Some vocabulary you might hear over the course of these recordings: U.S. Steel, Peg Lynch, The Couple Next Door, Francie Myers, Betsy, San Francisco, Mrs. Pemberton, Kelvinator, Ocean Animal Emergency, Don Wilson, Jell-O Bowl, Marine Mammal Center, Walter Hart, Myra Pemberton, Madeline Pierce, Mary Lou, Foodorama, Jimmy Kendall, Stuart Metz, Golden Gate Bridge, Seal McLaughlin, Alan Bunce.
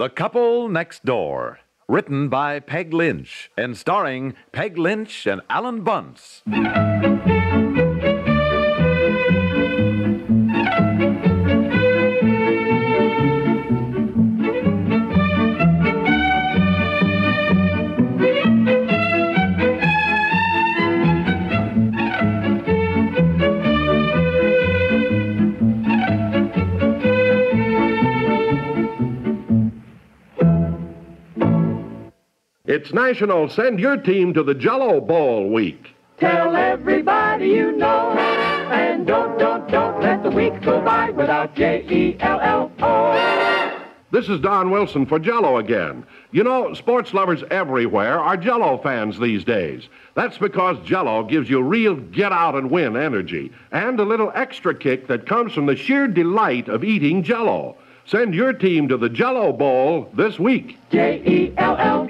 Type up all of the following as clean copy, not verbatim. The Couple Next Door, written by Peg Lynch and starring Peg Lynch and Alan Bunce. It's National Send Your Team to the Jell-O Bowl Week. Tell everybody you know, and don't let the week go by without Jello. This is Don Wilson for Jell-O again. You know, sports lovers everywhere are Jell-O fans these days. That's because Jell-O gives you real get-out-and-win energy and a little extra kick that comes from the sheer delight of eating Jell-O. Send your team to the Jell-O Bowl this week. Jello.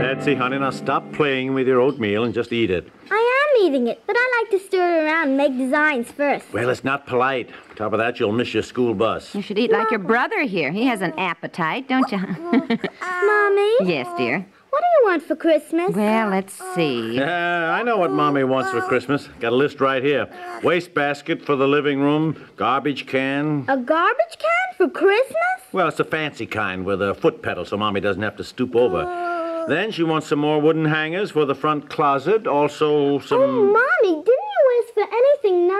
Betsy, honey, now stop playing with your oatmeal and just eat it. I am eating it, but I like to stir it around and make designs first. Well, it's not polite. On top of that, you'll miss your school bus. You should eat like your brother here. He has an appetite, don't you? Mommy? Yes, dear? What do you want for Christmas? Well, let's see. Yeah, I know what Mommy wants for Christmas. Got a list right here. Wastebasket for the living room, garbage can. A garbage can for Christmas? Well, it's a fancy kind with a foot pedal so Mommy doesn't have to stoop over. Then she wants some more wooden hangers for the front closet, also some... Oh, Mommy, didn't you ask for anything nice?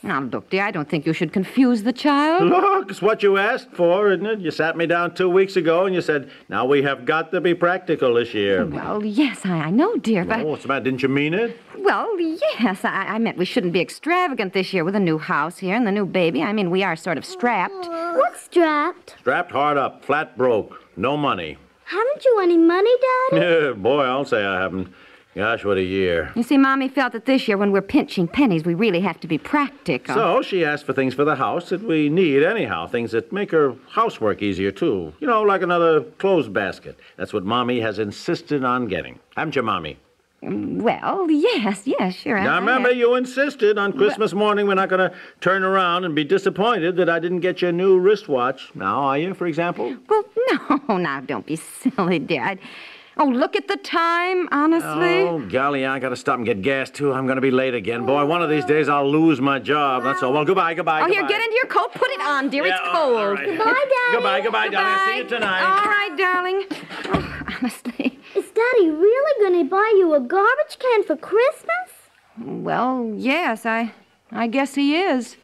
Now, look, dear, I don't think you should confuse the child. Look, it's what you asked for, isn't it? You sat me down 2 weeks ago and you said, now we have got to be practical this year. Well, yes, I know, dear, but... What's the matter? Didn't you mean it? Well, yes, I meant we shouldn't be extravagant this year with a new house here and the new baby. I mean, we are sort of strapped. What's strapped? Strapped hard up, flat broke, no money. Haven't you any money, Daddy? Yeah, boy, I'll say I haven't. Gosh, what a year. You see, Mommy felt that this year when we're pinching pennies, we really have to be practical. So she asked for things for the house that we need anyhow, things that make her housework easier, too. You know, like another clothes basket. That's what Mommy has insisted on getting. Haven't you, Mommy? Well, yes, sure. Now, remember, you insisted on Christmas morning we're not going to turn around and be disappointed that I didn't get you a new wristwatch. Now, are you, for example? Well, no, now, don't be silly, dear. Oh, look at the time, honestly. Oh, golly, I gotta stop and get gas, too. I'm gonna be late again. Boy, one of these days I'll lose my job, that's all. Well, goodbye. Oh, here, get into your coat. Put it on, dear. Yeah, it's cold. All right. Goodbye, darling. See you tonight. All right, darling. Oh, honestly. Is Daddy really gonna buy you a garbage can for Christmas? Well, yes, I guess he is.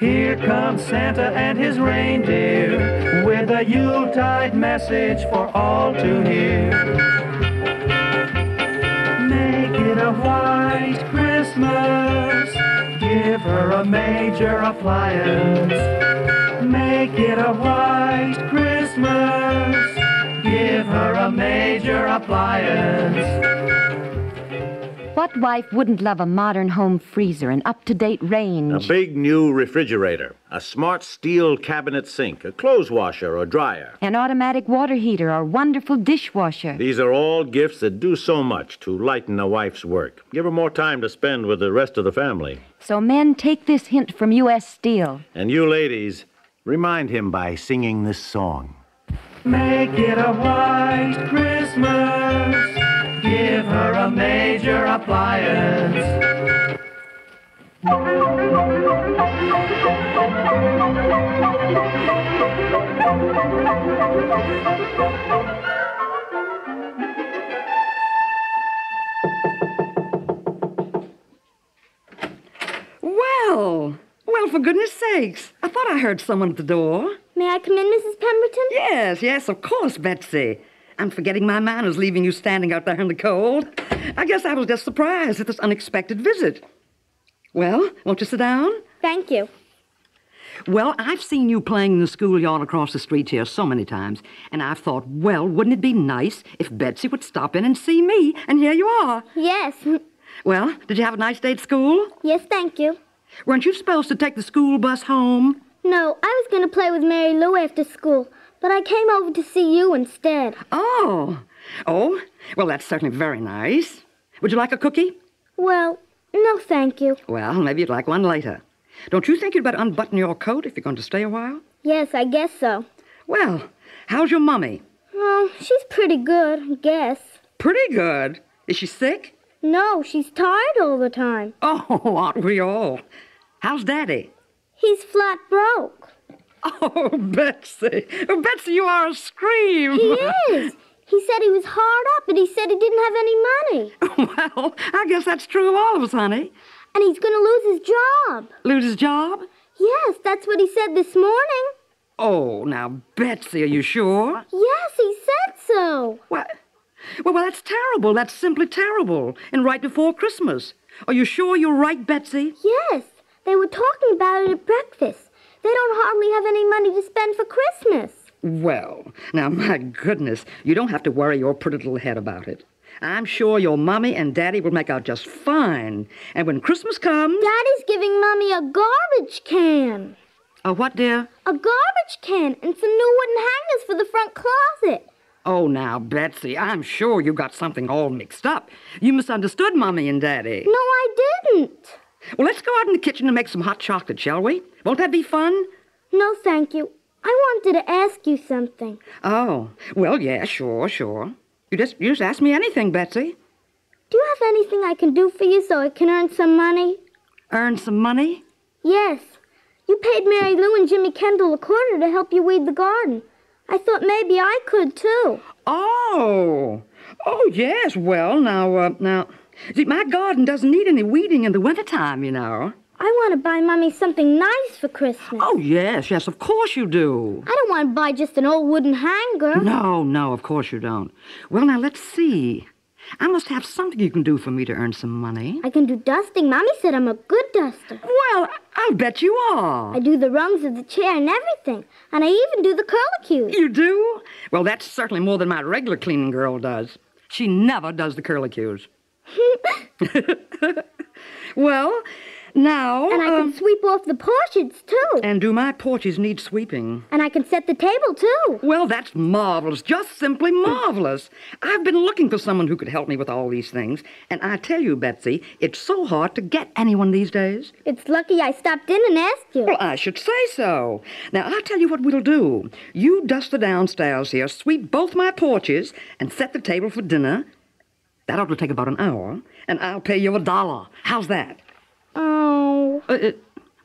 Here comes Santa and his reindeer with a Yuletide message for all to hear. Make it a white Christmas. Give her a major appliance. Make it a white Christmas. Give her a major appliance. What wife wouldn't love a modern home freezer, an up-to-date range? A big new refrigerator, a smart steel cabinet sink, a clothes washer or dryer. An automatic water heater or wonderful dishwasher. These are all gifts that do so much to lighten a wife's work. Give her more time to spend with the rest of the family. So men, take this hint from U.S. Steel. And you ladies, remind him by singing this song. Make it a white Christmas. Give her a major appliance. Well, for goodness sakes, I thought I heard someone at the door. May I come in, Mrs. Pemberton? Yes, of course, Betsy. I'm forgetting my manners leaving you standing out there in the cold. I guess I was just surprised at this unexpected visit. Well, won't you sit down? Thank you. Well, I've seen you playing in the schoolyard across the street here so many times, and I've thought, well, wouldn't it be nice if Betsy would stop in and see me? And here you are. Yes. Well, did you have a nice day at school? Yes, thank you. Weren't you supposed to take the school bus home? No, I was going to play with Mary Lou after school. But I came over to see you instead. Oh, well, that's certainly very nice. Would you like a cookie? Well, no, thank you. Well, maybe you'd like one later. Don't you think you'd better unbutton your coat if you're going to stay a while? Yes, I guess so. Well, how's your mummy? Oh, she's pretty good, I guess. Pretty good? Is she sick? No, she's tired all the time. Oh, aren't we all? How's Daddy? He's flat broke. Oh, Betsy. Betsy, you are a scream. He is. He said he was hard up, and he said he didn't have any money. Well, I guess that's true of all of us, honey. And he's going to lose his job. Lose his job? Yes, that's what he said this morning. Oh, now, Betsy, are you sure? Yes, he said so. What? Well, that's terrible. That's simply terrible. And right before Christmas. Are you sure you're right, Betsy? Yes. They were talking about it at breakfast. They don't hardly have any money to spend for Christmas. Well, now, my goodness, you don't have to worry your pretty little head about it. I'm sure your Mommy and Daddy will make out just fine. And when Christmas comes... Daddy's giving Mommy a garbage can. A what, dear? A garbage can and some new wooden hangers for the front closet. Oh, now, Betsy, I'm sure you got something all mixed up. You misunderstood Mommy and Daddy. No, I didn't. Well, let's go out in the kitchen and make some hot chocolate, shall we? Won't that be fun? No, thank you. I wanted to ask you something. Oh, well, yeah, sure. You just ask me anything, Betsy. Do you have anything I can do for you so I can earn some money? Earn some money? Yes. You paid Mary Lou and Jimmy Kendall $25 to help you weed the garden. I thought maybe I could, too. Oh, yes. Well, now, see, my garden doesn't need any weeding in the wintertime, you know. I want to buy Mommy something nice for Christmas. Oh, yes, of course you do. I don't want to buy just an old wooden hanger. No, of course you don't. Well, now, let's see. I must have something you can do for me to earn some money. I can do dusting. Mommy said I'm a good duster. Well, I'll bet you are. I do the rungs of the chair and everything. And I even do the curlicues. You do? Well, that's certainly more than my regular cleaning girl does. She never does the curlicues. Well, now... And I can sweep off the porches, too. And do my porches need sweeping? And I can set the table, too. Well, that's marvelous. Just simply marvelous. I've been looking for someone who could help me with all these things. And I tell you, Betsy, it's so hard to get anyone these days. It's lucky I stopped in and asked you. Well, I should say so. Now, I'll tell you what we'll do. You dust the downstairs here, sweep both my porches, and set the table for dinner. That ought to take about an hour, and I'll pay you $1. How's that? Oh.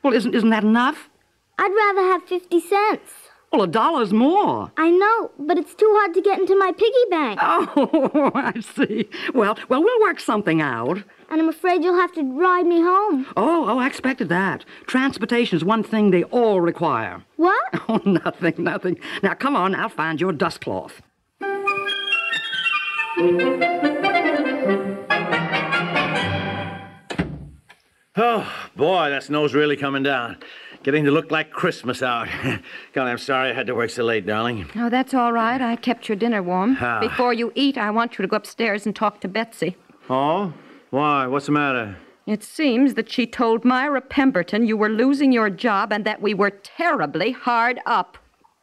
Well, isn't that enough? I'd rather have 50 cents. Well, $1's more. I know, but it's too hard to get into my piggy bank. Oh, I see. Well, we'll work something out. And I'm afraid you'll have to ride me home. Oh, I expected that. Transportation's one thing they all require. What? Oh, nothing. Now, come on, I'll find your dustcloth. Oh, boy, that snow's really coming down. Getting to look like Christmas out. God, I'm sorry I had to work so late, darling. Oh, that's all right. I kept your dinner warm. Before you eat, I want you to go upstairs and talk to Betsy. Oh? Why? What's the matter? It seems that she told Myra Pemberton you were losing your job and that we were terribly hard up.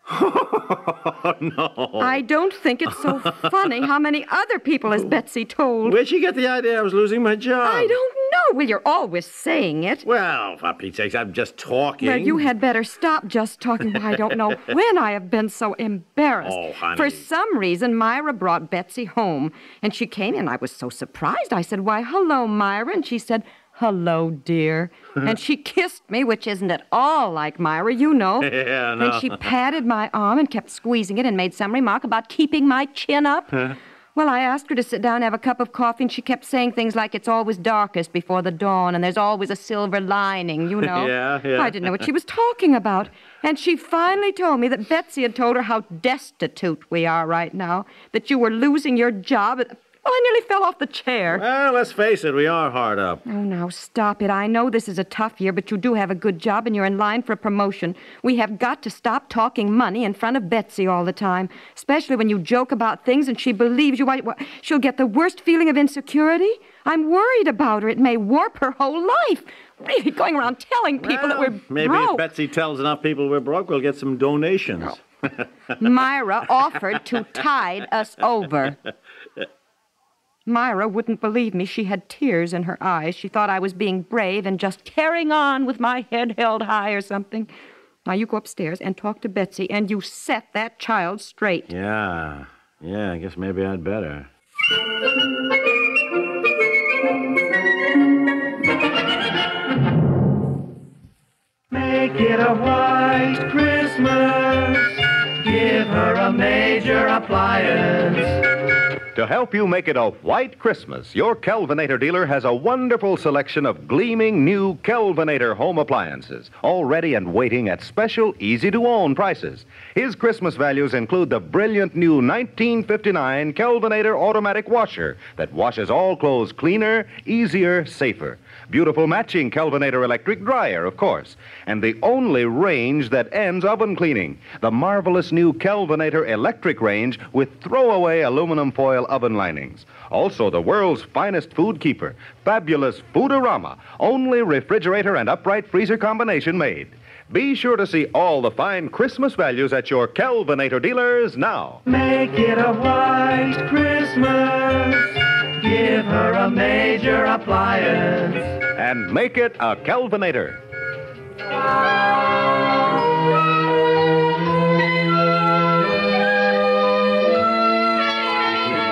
Oh, no. I don't think it's so funny. How many other people has Betsy told? Where'd she get the idea I was losing my job? I don't know. Well, you're always saying it. Well, for Pete's sake, I'm just talking. Well, you had better stop just talking. I don't know when I have been so embarrassed. Oh, honey. For some reason, Myra brought Betsy home, and she came in. I was so surprised. I said, "Why, hello, Myra." And she said, "Hello, dear." And she kissed me, which isn't at all like Myra, you know. Yeah, no. And she patted my arm and kept squeezing it and made some remark about keeping my chin up. Well, I asked her to sit down and have a cup of coffee, and she kept saying things like it's always darkest before the dawn and there's always a silver lining, you know. Yeah. I didn't know what she was talking about. And she finally told me that Betsy had told her how destitute we are right now, that you were losing your job at... Well, I nearly fell off the chair. Well, let's face it, we are hard up. Oh, now, stop it. I know this is a tough year, but you do have a good job, and you're in line for a promotion. We have got to stop talking money in front of Betsy all the time, especially when you joke about things and she believes you. She'll get the worst feeling of insecurity. I'm worried about her. It may warp her whole life. Really going around telling people that we're broke. Maybe if Betsy tells enough people we're broke, we'll get some donations. Myra offered to tide us over. Myra wouldn't believe me. She had tears in her eyes. She thought I was being brave and just carrying on with my head held high or something. Now, you go upstairs and talk to Betsy, and you set that child straight. Yeah, I guess maybe I'd better. Make it a white Christmas. Give her a major appliance. To help you make it a white Christmas, your Kelvinator dealer has a wonderful selection of gleaming new Kelvinator home appliances, all ready and waiting at special, easy-to-own prices. His Christmas values include the brilliant new 1959 Kelvinator automatic washer that washes all clothes cleaner, easier, safer. Beautiful matching Kelvinator electric dryer, of course. And the only range that ends oven cleaning, the marvelous new Kelvinator electric range with throwaway aluminum foil oven linings. Also, the world's finest food keeper, fabulous Foodorama, only refrigerator and upright freezer combination made. Be sure to see all the fine Christmas values at your Kelvinator dealers now. Make it a white Christmas. Give her a major appliance. And make it a Kelvinator.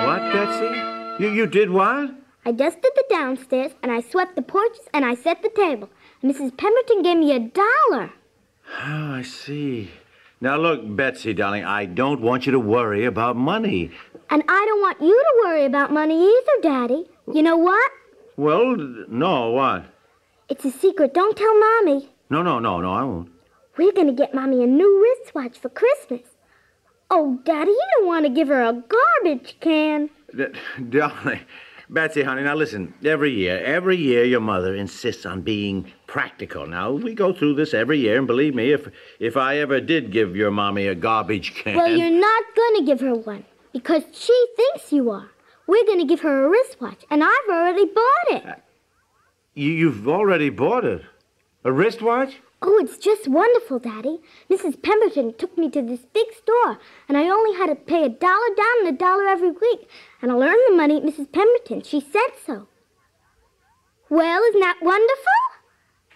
What, Betsy? You did what? I just did the downstairs, and I swept the porches, and I set the table. Mrs. Pemberton gave me $1. Oh, I see. Now, look, Betsy, darling, I don't want you to worry about money. And I don't want you to worry about money either, Daddy. You know what? Well, no, what? It's a secret. Don't tell Mommy. No, I won't. We're going to get Mommy a new wristwatch for Christmas. Oh, Daddy, you don't want to give her a garbage can. Darling, Betsy, honey, now listen. Every year your mother insists on being practical. Now, we go through this every year, and believe me, if I ever did give your Mommy a garbage can... Well, you're not going to give her one, because she thinks you are. We're going to give her a wristwatch, and I've already bought it. You've already bought it? A wristwatch? Oh, it's just wonderful, Daddy. Mrs. Pemberton took me to this big store, and I only had to pay $1 down and $1 every week. And I'll earn the money at Mrs. Pemberton. She said so. Well, isn't that wonderful?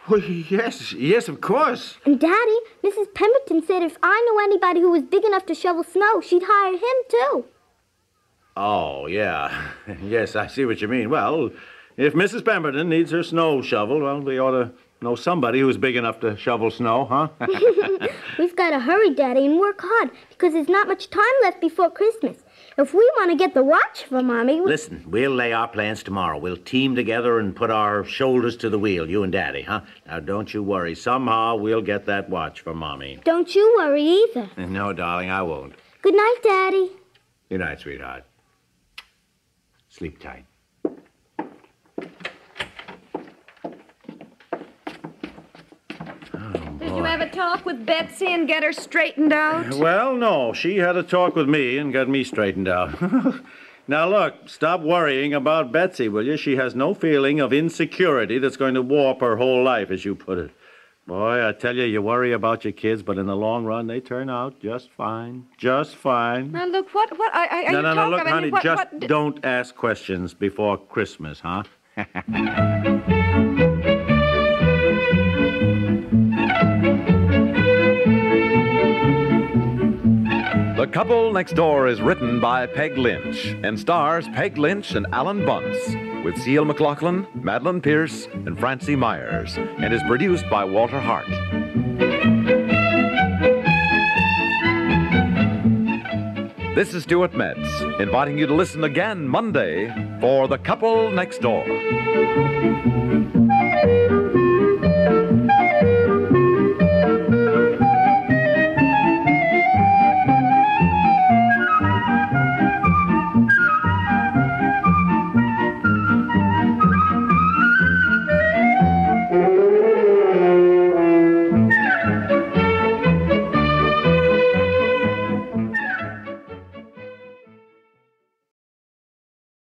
Well, yes, of course. And, Daddy, Mrs. Pemberton said if I knew anybody who was big enough to shovel snow, she'd hire him, too. Oh, yeah. Yes, I see what you mean. Well, if Mrs. Pemberton needs her snow shovel, well, we ought to... know somebody who's big enough to shovel snow, huh? We've got to hurry, Daddy, and work hard, because there's not much time left before Christmas. If we want to get the watch for Mommy... Listen, we'll lay our plans tomorrow. We'll team together and put our shoulders to the wheel, you and Daddy, huh? Now, don't you worry. Somehow we'll get that watch for Mommy. Don't you worry either. No, darling, I won't. Good night, Daddy. Good night, sweetheart. Sleep tight. Did you have a talk with Betsy and get her straightened out? Well, no. She had a talk with me and got me straightened out. Now, look, stop worrying about Betsy, will you? She has no feeling of insecurity that's going to warp her whole life, as you put it. Boy, I tell you, you worry about your kids, but in the long run, they turn out just fine. Just fine. Now, look, what? No, look, honey, just don't ask questions before Christmas, huh? The Couple Next Door is written by Peg Lynch and stars Peg Lynch and Alan Bunce, with Seal McLaughlin, Madeline Pierce, and Francie Myers, and is produced by Walter Hart. This is Stuart Metz, inviting you to listen again Monday for The Couple Next Door.